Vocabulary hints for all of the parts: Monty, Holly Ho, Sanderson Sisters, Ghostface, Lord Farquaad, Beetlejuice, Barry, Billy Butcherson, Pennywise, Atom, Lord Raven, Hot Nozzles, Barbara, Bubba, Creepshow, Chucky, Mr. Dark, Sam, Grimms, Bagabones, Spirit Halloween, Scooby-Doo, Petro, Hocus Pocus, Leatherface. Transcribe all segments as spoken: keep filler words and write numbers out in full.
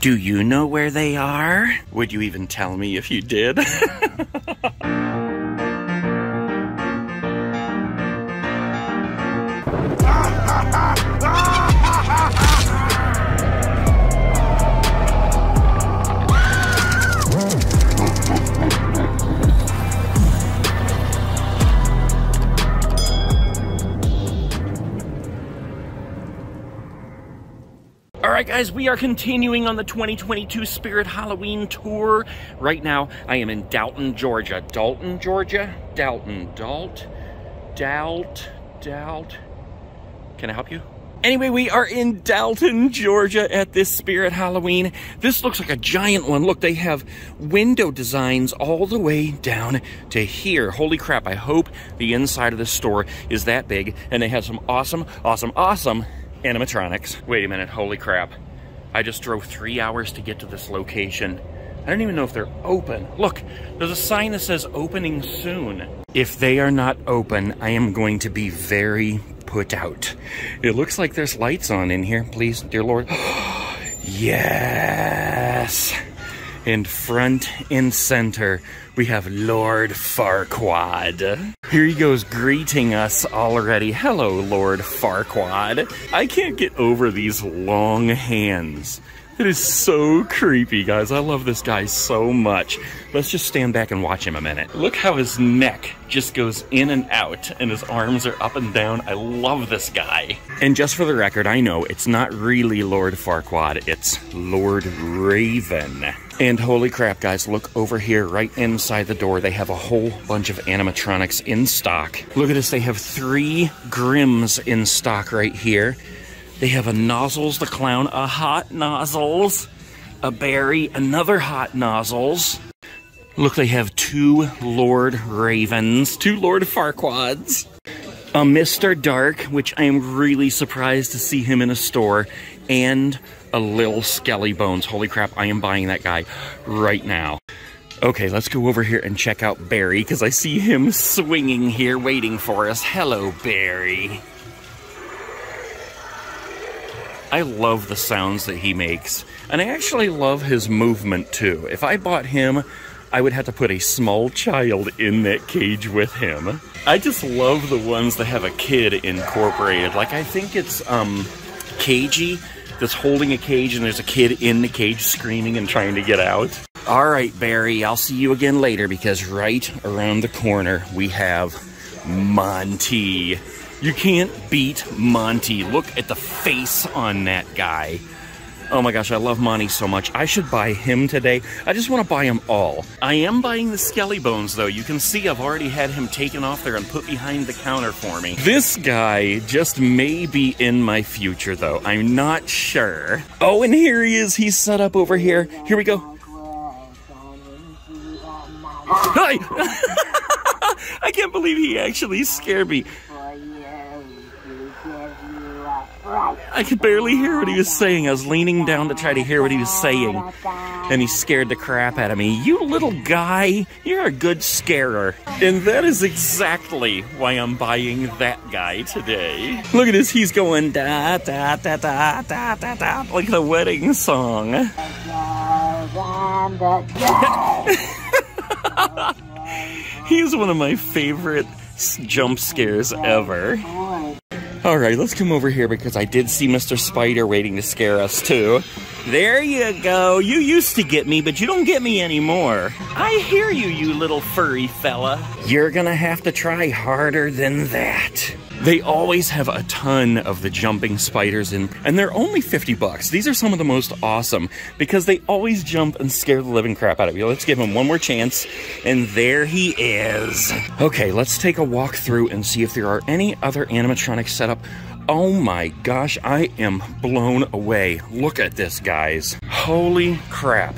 Do you know where they are? Would you even tell me if you did? Alright guys, we are continuing on the twenty twenty-two Spirit Halloween tour. Right now, I am in Dalton, Georgia. Dalton, Georgia? Dalton, Dalt, Dalt, Dalt. Can I help you? Anyway, we are in Dalton, Georgia at this Spirit Halloween. This looks like a giant one. Look, they have window designs all the way down to here. Holy crap, I hope the inside of this store is that big and they have some awesome, awesome, awesome animatronics. Wait a minute, holy crap. I just drove three hours to get to this location. I don't even know if they're open. Look, there's a sign that says opening soon. If they are not open, I am going to be very put out. It looks like there's lights on in here. Please, dear Lord. Yes! In front and center, we have Lord Farquaad. Here he goes greeting us already. Hello, Lord Farquaad. I can't get over these long hands. It is so creepy, guys. I love this guy so much. Let's just stand back and watch him a minute. Look how his neck just goes in and out, and his arms are up and down. I love this guy. And just for the record, I know it's not really Lord Farquaad, it's Lord Raven. And holy crap, guys, look over here right inside the door. They have a whole bunch of animatronics in stock. Look at this, they have three Grimms in stock right here. They have a Nozzles the Clown, a Hot Nozzles, a Barry, another Hot Nozzles. Look, they have two Lord Ravens, two Lord Farquaads, a Mister Dark, which I am really surprised to see him in a store, and a little Skelly Bones. Holy crap, I am buying that guy right now. Okay, let's go over here and check out Barry, because I see him swinging here waiting for us. Hello, Barry. I love the sounds that he makes, and I actually love his movement too. If I bought him, I would have to put a small child in that cage with him. I just love the ones that have a kid incorporated. Like, I think it's um, Cagey that's holding a cage, and there's a kid in the cage screaming and trying to get out. All right, Barry, I'll see you again later, because right around the corner we have Monty. You can't beat Monty. Look at the face on that guy. Oh my gosh, I love Monty so much. I should buy him today. I just want to buy them all. I am buying the Skelly Bones, though. You can see I've already had him taken off there and put behind the counter for me. This guy just may be in my future, though. I'm not sure. Oh, and here he is. He's set up over here. Here we go. Hi! I can't believe he actually scared me. I could barely hear what he was saying. I was leaning down to try to hear what he was saying, and he scared the crap out of me. You little guy, you're a good scarer. And that is exactly why I'm buying that guy today. Look at this, he's going da da da da da da da like the wedding song. He's one of my favorite jump scares ever. Alright, let's come over here, because I did see Mister Spider waiting to scare us, too. There you go. You used to get me, but you don't get me anymore. I hear you, you little furry fella. You're gonna have to try harder than that. They always have a ton of the jumping spiders in, and they're only fifty bucks. These are some of the most awesome, because they always jump and scare the living crap out of you. Let's give him one more chance, and there he is. Okay, let's take a walk through and see if there are any other animatronics set up. Oh my gosh, I am blown away. Look at this, guys. Holy crap.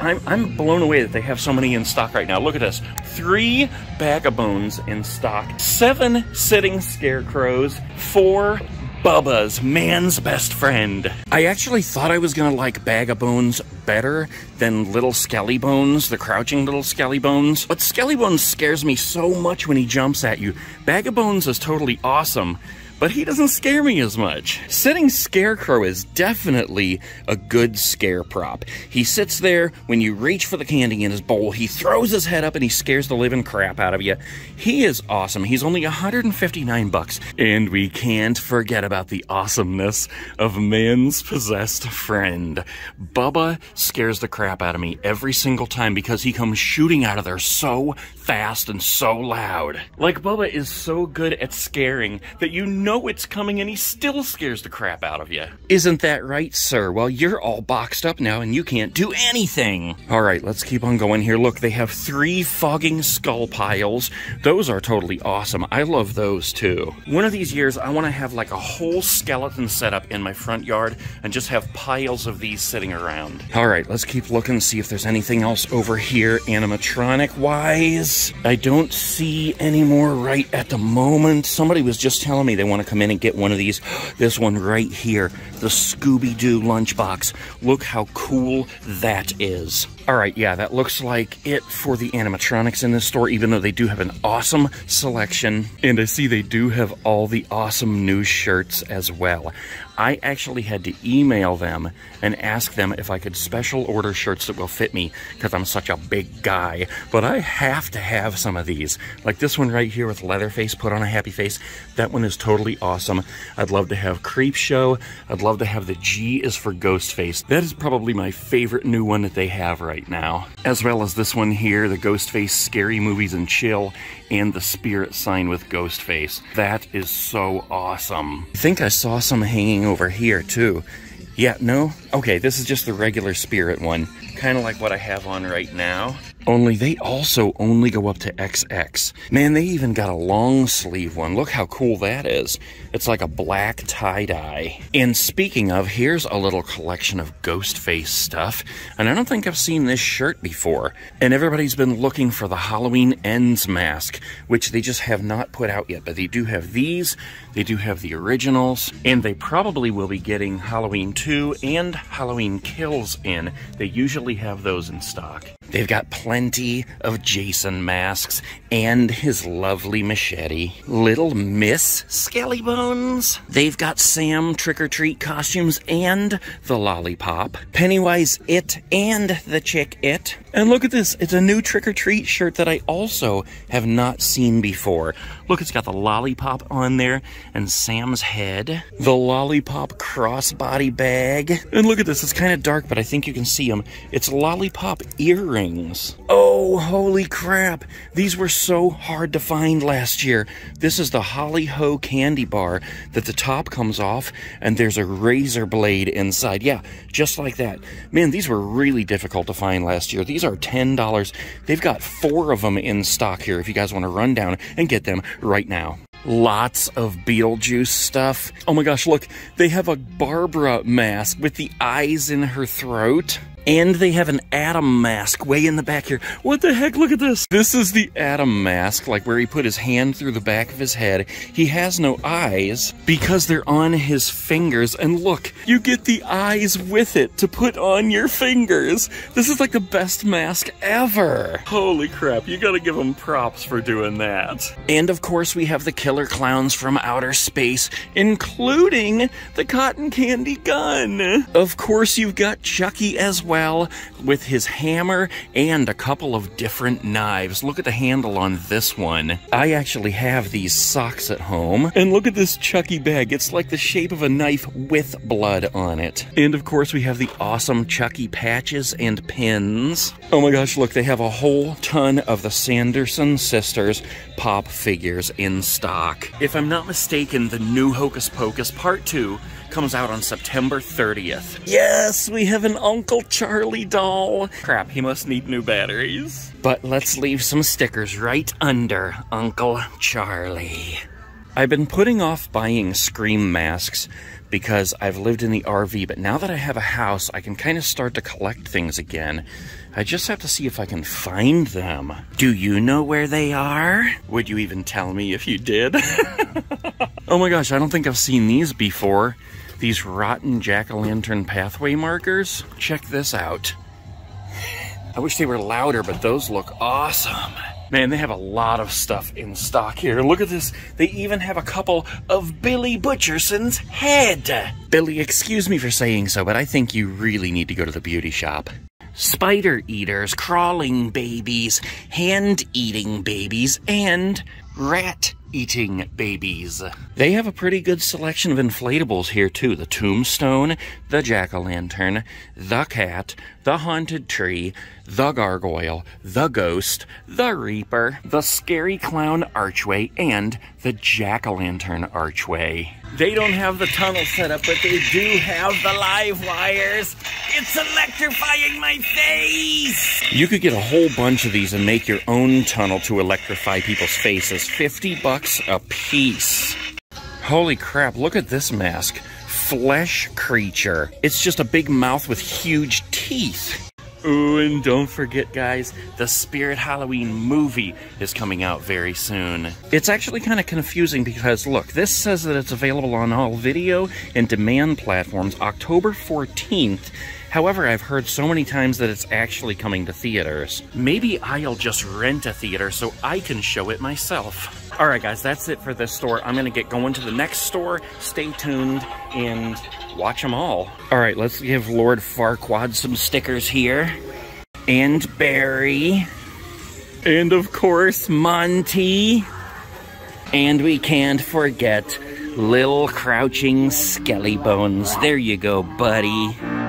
I'm, I'm blown away that they have so many in stock right now. Look at this. Three Bagabones in stock. Seven Sitting Scarecrows. Four Bubba's, man's best friend. I actually thought I was going to like Bagabones better than Little Skelly Bones, the crouching Little Skelly Bones. But Skelly Bones scares me so much when he jumps at you. Bagabones is totally awesome, but he doesn't scare me as much. Sitting Scarecrow is definitely a good scare prop. He sits there, when you reach for the candy in his bowl, he throws his head up and he scares the living crap out of you. He is awesome. He's only one hundred fifty-nine bucks. And we can't forget about the awesomeness of man's possessed friend. Bubba scares the crap out of me every single time because he comes shooting out of there so fast and so loud. Like, Bubba is so good at scaring that you know it's coming and he still scares the crap out of you. Isn't that right, sir? Well, you're all boxed up now and you can't do anything. All right, let's keep on going here. Look, they have three fogging skull piles. Those are totally awesome. I love those too. One of these years, I want to have like a whole skeleton set up in my front yard and just have piles of these sitting around. All right, let's keep looking, see if there's anything else over here animatronic-wise. I don't see any more right at the moment. Somebody was just telling me they want to come in and get one of these. This one right here, the Scooby-Doo lunchbox. Look how cool that is. All right, yeah, that looks like it for the animatronics in this store, even though they do have an awesome selection. And I see they do have all the awesome new shirts as well. I actually had to email them and ask them if I could special order shirts that will fit me because I'm such a big guy. But I have to have some of these. Like this one right here with Leatherface put on a happy face. That one is totally awesome. I'd love to have Creepshow. I'd love to have the G is for Ghostface. That is probably my favorite new one that they have right now. As well as this one here, the Ghostface Scary Movies and Chill, and the Spirit sign with Ghostface. That is so awesome. I think I saw some hanging over here too. Yeah, no? Okay, this is just the regular Spirit one. Kind of like what I have on right now. Only they also only go up to double X. Man, they even got a long sleeve one. Look how cool that is. It's like a black tie-dye. And speaking of, here's a little collection of Ghostface stuff. And I don't think I've seen this shirt before. And everybody's been looking for the Halloween Ends mask, which they just have not put out yet. But they do have these. They do have the originals. And they probably will be getting Halloween two and Halloween Kills in. They usually have those in stock. They've got plenty of Jason masks and his lovely machete. Little Miss Skelly Bones. They've got Sam trick-or-treat costumes and the lollipop. Pennywise It and the Chick It. And look at this. It's a new trick-or-treat shirt that I also have not seen before. Look, it's got the lollipop on there and Sam's head. The lollipop crossbody bag. And look at this. It's kind of dark, but I think you can see them. It's lollipop earrings. Oh, holy crap. These were so hard to find last year. This is the Holly Ho candy bar that the top comes off and there's a razor blade inside. Yeah, just like that. Man, these were really difficult to find last year. These are ten dollars. They've got four of them in stock here if you guys want to run down and get them right now. Lots of Beetlejuice stuff. Oh my gosh, look. They have a Barbara mask with the eyes in her throat. And they have an Atom mask way in the back here. What the heck? Look at this. This is the Atom mask, like where he put his hand through the back of his head. He has no eyes because they're on his fingers. And look, you get the eyes with it to put on your fingers. This is like the best mask ever. Holy crap. You got to give them props for doing that. And of course, we have the killer clowns from outer space, including the cotton candy gun. Of course, you've got Chucky as well. Well, with his hammer and a couple of different knives. Look at the handle on this one. I actually have these socks at home. And look at this Chucky bag. It's like the shape of a knife with blood on it. And of course, we have the awesome Chucky patches and pins. Oh my gosh, look, they have a whole ton of the Sanderson Sisters pop figures in stock. If I'm not mistaken, the new Hocus Pocus Part two comes out on September thirtieth. Yes, we have an Uncle Charlie doll. Crap, he must need new batteries. But let's leave some stickers right under Uncle Charlie. I've been putting off buying Scream masks because I've lived in the R V, but now that I have a house, I can kind of start to collect things again. I just have to see if I can find them. Do you know where they are? Would you even tell me if you did? Oh my gosh, I don't think I've seen these before. These rotten jack-o'-lantern pathway markers. Check this out. I wish they were louder, but those look awesome. Man, they have a lot of stuff in stock here. Look at this. They even have a couple of Billy Butcherson's head. Billy, excuse me for saying so, but I think you really need to go to the beauty shop. Spider eaters, crawling babies, hand-eating babies, and rat-eating babies. They have a pretty good selection of inflatables here, too. The tombstone, the jack-o'-lantern, the cat, the haunted tree, the gargoyle, the ghost, the reaper, the scary clown archway, and the jack-o'-lantern archway. They don't have the tunnel set up, but they do have the live wires. It's electrifying my face! You could get a whole bunch of these and make your own tunnel to electrify people's faces. fifty bucks a piece. Holy crap, look at this mask. Flesh creature. It's just a big mouth with huge teeth. Ooh, and don't forget, guys, the Spirit Halloween movie is coming out very soon. It's actually kind of confusing because, look, this says that it's available on all video and demand platforms October fourteenth. However, I've heard so many times that it's actually coming to theaters. Maybe I'll just rent a theater so I can show it myself. All right, guys, that's it for this store. I'm going to get going to the next store. Stay tuned and watch them all. All right, let's give Lord Farquaad some stickers here. And Barry. And, of course, Monty. And we can't forget Little Crouching Skelly Bones. There you go, buddy.